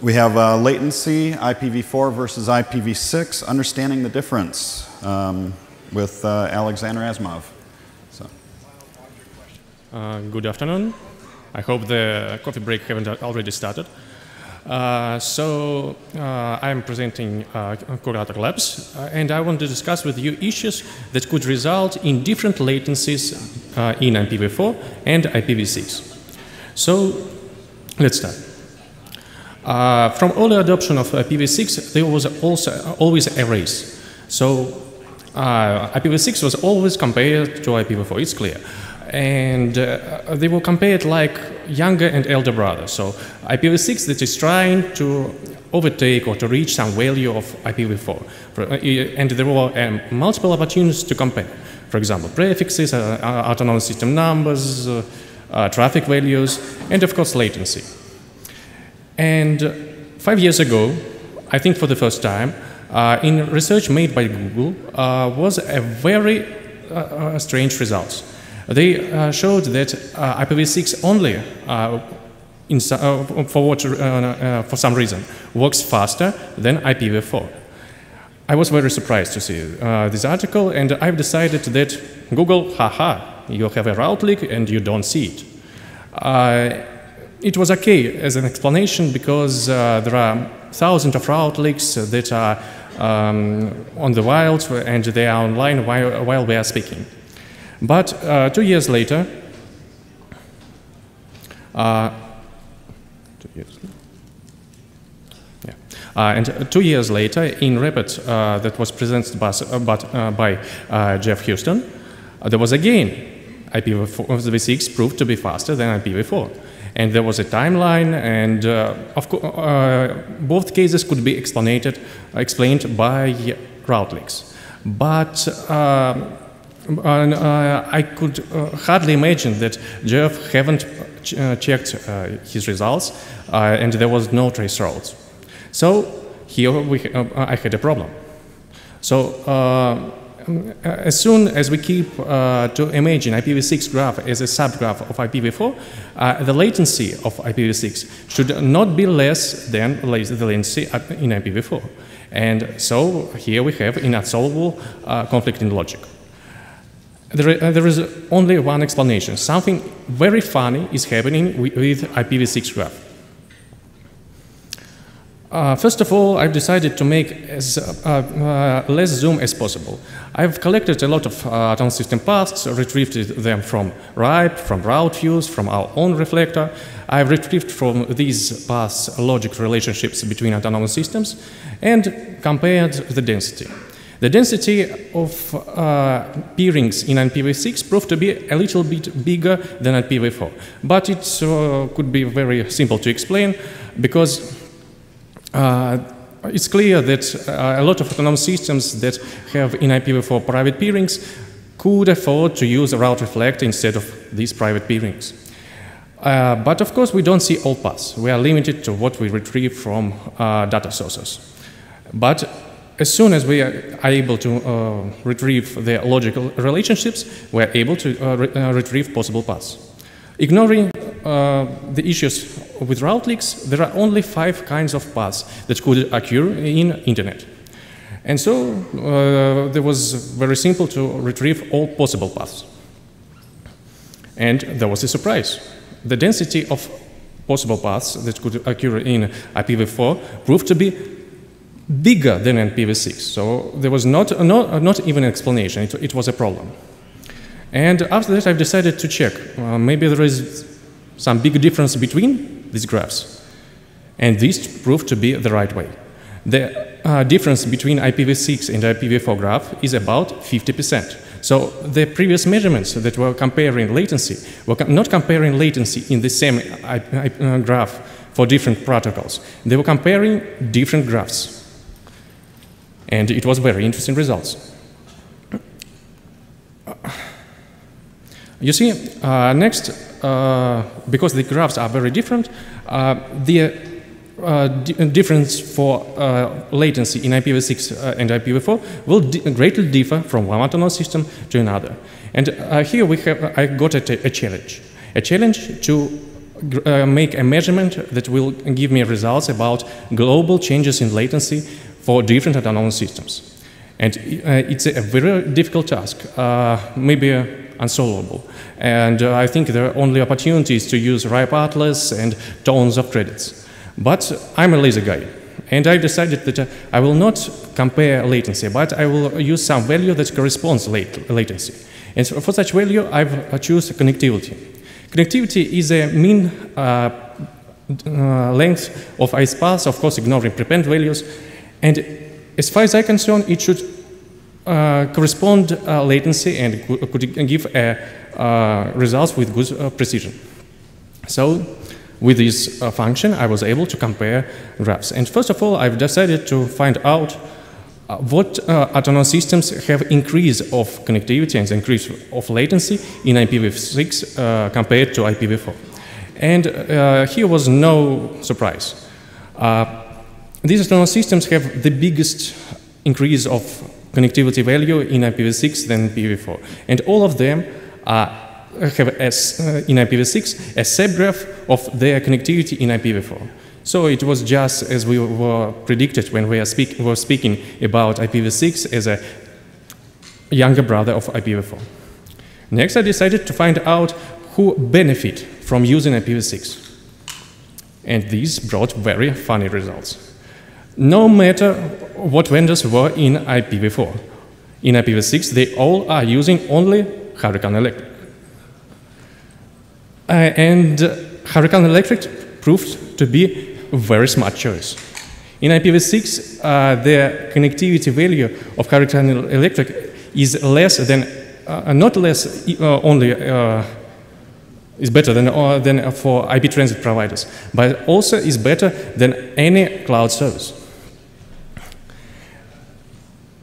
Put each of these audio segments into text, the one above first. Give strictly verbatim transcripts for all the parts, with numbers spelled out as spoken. We have uh, latency, I P v four versus I P v six, understanding the difference um, with uh, Alexander Azimov. So. Uh, good afternoon. I hope the coffee break haven't already started. Uh, so uh, I'm presenting uh, Qrator Labs, uh, and I want to discuss with you issues that could result in different latencies uh, in I P v four and I P v six. So let's start. Uh, from early adoption of I P v six, there was also always a race. So uh, I P v six was always compared to I P v four. It's clear. And uh, they were compared like younger and elder brother. So I P v six that is trying to overtake or to reach some value of I P v four. And there were um, multiple opportunities to compare. For example, prefixes, uh, autonomous system numbers, uh, uh, traffic values, and of course latency. And five years ago, I think for the first time, uh, in research made by Google, uh, was a very uh, strange results. They uh, showed that uh, I P v six only, uh, in so, uh, for, what, uh, uh, for some reason, works faster than I P v four. I was very surprised to see uh, this article, and I've decided that Google, haha, you have a route leak and you don't see it. Uh, it was okay as an explanation because uh, there are thousands of route leaks that are um, on the wild and they are online while, while we are speaking. But uh, two years later, uh, two years, yeah. uh, and two years later, in report uh, that was presented by, uh, but, uh, by uh, Geoff Huston, uh, there was again I P v six proved to be faster than I P v four, and there was a timeline, and uh, of co uh, both cases could be explained explained by route leaks, but. Uh, And, uh, I could uh, hardly imagine that Geoff haven't ch uh, checked uh, his results, uh, and there was no trace routes. So here we ha uh, I had a problem. So uh, as soon as we keep uh, to imagine I P v six graph as a subgraph of I P v four, uh, the latency of I P v six should not be less than la the latency in I P v four. And so here we have an unsolvable uh, conflict in logic. There, uh, there is only one explanation. Something very funny is happening with, with I P v six graph. Uh, first of all, I've decided to make as uh, uh, less zoom as possible. I've collected a lot of uh, autonomous system paths, retrieved them from RIPE, from route views, from our own reflector. I've retrieved from these paths logic relationships between autonomous systems and compared the density. The density of uh, peerings in I P v six proved to be a little bit bigger than I P v four, but it uh, could be very simple to explain because uh, it's clear that uh, a lot of autonomous systems that have in I P v four private peerings could afford to use a route reflector instead of these private peerings. Uh, but of course, we don't see all paths. We are limited to what we retrieve from uh, data sources. But as soon as we are able to uh, retrieve the logical relationships, we are able to uh, re uh, retrieve possible paths. Ignoring uh, the issues with route leaks, there are only five kinds of paths that could occur in internet. And so uh, there was very simple to retrieve all possible paths. And there was a surprise. The density of possible paths that could occur in I P v four proved to be bigger than I P v six, so there was not, not, not even an explanation, it, it was a problem. And after that I've decided to check, uh, maybe there is some big difference between these graphs, and this proved to be the right way. The uh, difference between I P v six and I P v four graph is about fifty percent. So the previous measurements that were comparing latency were com not comparing latency in the same I I uh, graph for different protocols, they were comparing different graphs. And it was very interesting results. You see, uh, next, uh, because the graphs are very different, uh, the uh, difference for uh, latency in I P v six uh, and I P v four will di greatly differ from one autonomous system to another. And uh, here we have, I got a, a challenge, a challenge to uh, make a measurement that will give me results about global changes in latency for different autonomous systems. And uh, it's a very difficult task, uh, maybe uh, unsolvable. And uh, I think there are only opportunities to use RIPE atlas and tons of credits. But I'm a lazy guy, and I've decided that uh, I will not compare latency, but I will use some value that corresponds to late latency. And so for such value, I've uh, chosen connectivity. Connectivity is a mean uh, uh, length of I S paths, of course, ignoring prepend values. And as far as I'm concerned, it should uh, correspond uh, latency and could give a, uh, results with good uh, precision. So with this uh, function, I was able to compare graphs. And first of all, I've decided to find out uh, what uh, autonomous systems have increase of connectivity and increase of latency in I P v six uh, compared to I P v four. And uh, here was no surprise. Uh, These autonomous systems have the biggest increase of connectivity value in I P v six than I P v four. And all of them are, have, as, uh, in I P v six, a subgraph of their connectivity in I P v four. So it was just as we were predicted when we are speak, were speaking about I P v six as a younger brother of I P v four. Next, I decided to find out who benefit from using I P v six. And these brought very funny results. No matter what vendors were in I P v four. In I P v six, they all are using only Hurricane Electric. Uh, and uh, Hurricane Electric proved to be a very smart choice. In I P v six, uh, the connectivity value of Hurricane Electric is less than, uh, not less uh, only, uh, is better than, uh, than for I P transit providers, but also is better than any cloud service.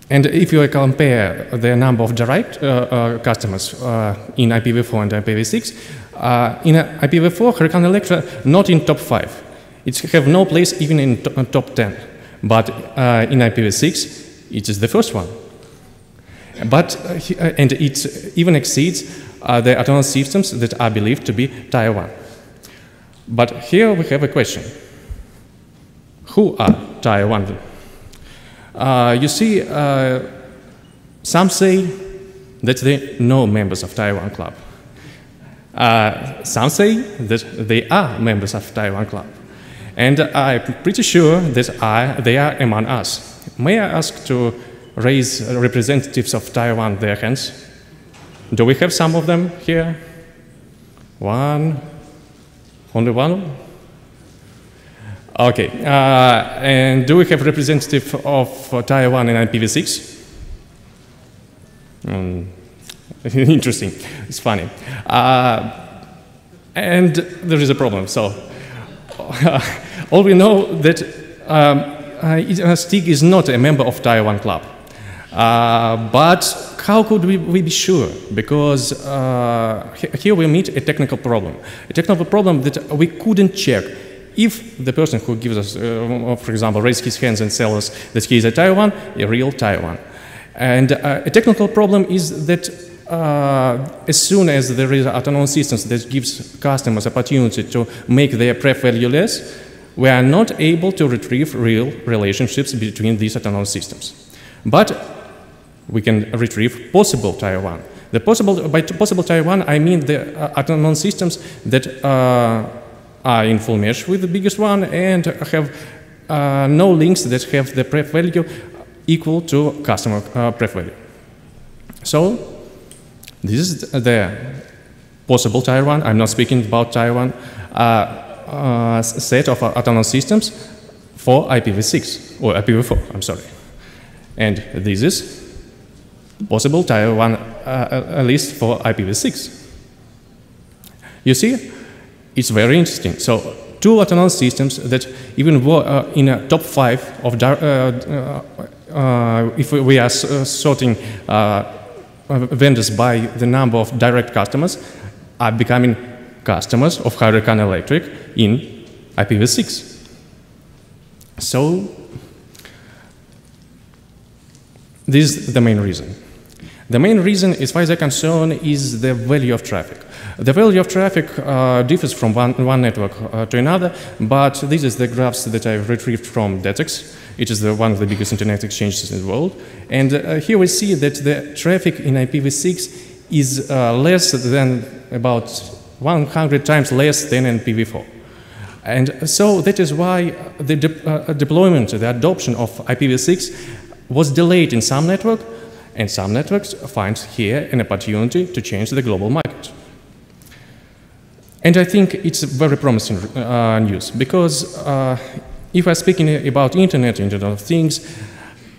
And if you compare the number of direct uh, uh, customers uh, in I P v four and I P v six, uh, in I P v four, Hurricane Electric not in top five. It have no place even in top ten. But uh, in I P v six, it is the first one. But uh, and it even exceeds uh, the autonomous systems that are believed to be Taiwan. But here we have a question: who are Taiwan? Uh, you see, uh, some say that they know members of Taiwan Club. Uh, some say that they are members of Taiwan Club. And I'm pretty sure that I, they are among us. May I ask to raise representatives of Taiwan their hands? Do we have some of them here? One? Only one? Okay, uh, and do we have representative of uh, Taiwan in I P v six? Um, interesting, it's funny. Uh, and there is a problem, so. All we know that um, uh, Stig is not a member of Taiwan Club. Uh, but how could we, we be sure? Because uh, he, here we meet a technical problem. A technical problem that we couldn't check. If the person who gives us, uh, for example, raises his hands and tells us that he is a Taiwan, a real Taiwan. And uh, a technical problem is that uh, as soon as there is autonomous systems that gives customers opportunity to make their pref value less, we are not able to retrieve real relationships between these autonomous systems. But we can retrieve possible Taiwan. The possible, by possible Taiwan, I mean the uh, autonomous systems that uh, are in full mesh with the biggest one and have uh, no links that have the pref value equal to customer uh, pref value. So this is the possible Taiwan. I'm not speaking about Taiwan uh, uh, set of autonomous systems for I P v six or I P v four. I'm sorry. And this is possible Taiwan uh, list for I P v six. You see. It's very interesting. So two autonomous systems that even were uh, in a top five of, uh, uh, uh, if we are uh, sorting uh, vendors by the number of direct customers, are becoming customers of Hurricane Electric in I P v six. So this is the main reason. The main reason as far as I'm concerned is the value of traffic. The value of traffic uh, differs from one, one network uh, to another, but this is the graphs that I've retrieved from DATIX. It is the, one of the biggest internet exchanges in the world. And uh, here we see that the traffic in I P v six is uh, less than about one hundred times less than in I P v four. And so that is why the de uh, deployment, the adoption of I P v six was delayed in some network, and some networks find here an opportunity to change the global market. And I think it's very promising uh, news, because uh, if I'm speaking about Internet, Internet of Things,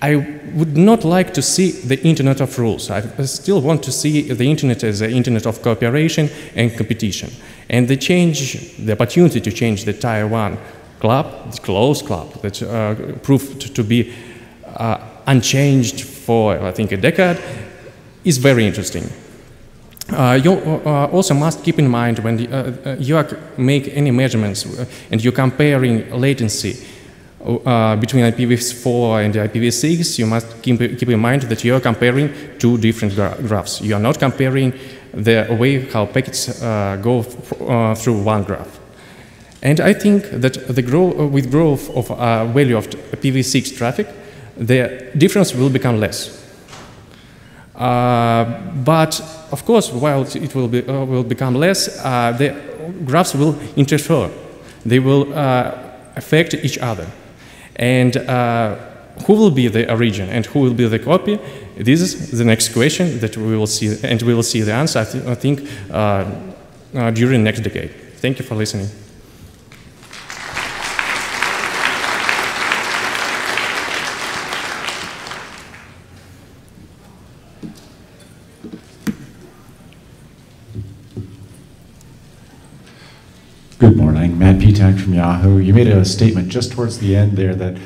I would not like to see the Internet of Rules. I still want to see the Internet as the Internet of cooperation and competition. And the change, the opportunity to change the Taiwan Club, the closed club that uh, proved to be uh, unchanged for, I think, a decade, is very interesting. Uh, you uh, also must keep in mind when the, uh, you are make any measurements and you're comparing latency uh, between I P v four and I P v six, you must keep, keep in mind that you are comparing two different gra graphs. You are not comparing the way how packets uh, go uh, through one graph. And I think that the grow with growth of uh, value of I P v six traffic, the difference will become less. Uh, but of course, while it will, be, uh, will become less, uh, the graphs will interfere. They will uh, affect each other. And uh, who will be the origin and who will be the copy? This is the next question that we will see, and we will see the answer, I, th I think, uh, uh, during next decade. Thank you for listening. Good morning, Matt Pietak from Yahoo. You made a statement just towards the end there that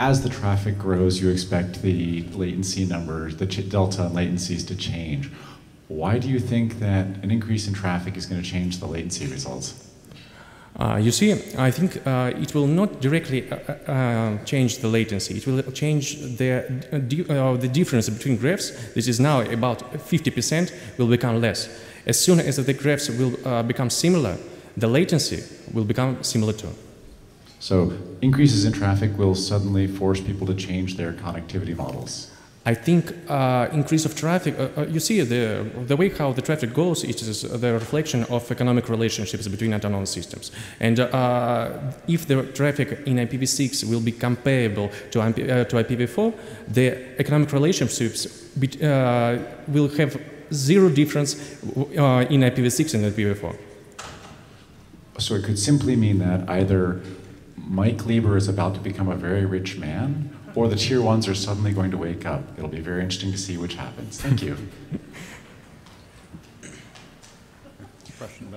as the traffic grows, you expect the latency numbers, the delta on latencies to change. Why do you think that an increase in traffic is going to change the latency results? Uh, you see, I think uh, it will not directly uh, uh, change the latency. It will change the, uh, the difference between graphs. This is now about fifty percent will become less. As soon as the graphs will uh, become similar, the latency will become similar too. So increases in traffic will suddenly force people to change their connectivity models. I think uh, increase of traffic, uh, you see the, the way how the traffic goes, it is the reflection of economic relationships between autonomous systems. And uh, if the traffic in I P v six will be comparable to, uh, to I P v four, the economic relationships be, uh, will have zero difference uh, in I P v six and I P v four. So it could simply mean that either Mike Lieber is about to become a very rich man, or the tier ones are suddenly going to wake up. It'll be very interesting to see which happens. Thank you.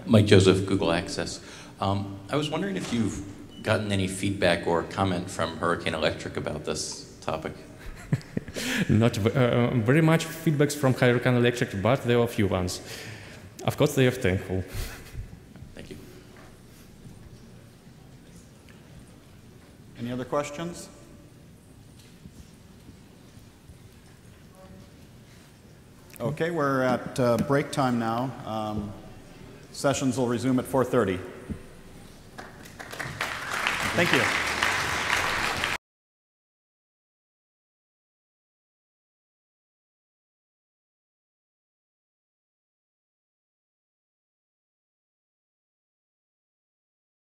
Mike Joseph, Google Access. Um, I was wondering if you've gotten any feedback or comment from Hurricane Electric about this topic. Not uh, very much feedbacks from Hurricane Electric, but there are a few ones. Of course, they are thankful. Any other questions? Okay, we're at uh, break time now. Um, sessions will resume at four thirty. Thank you.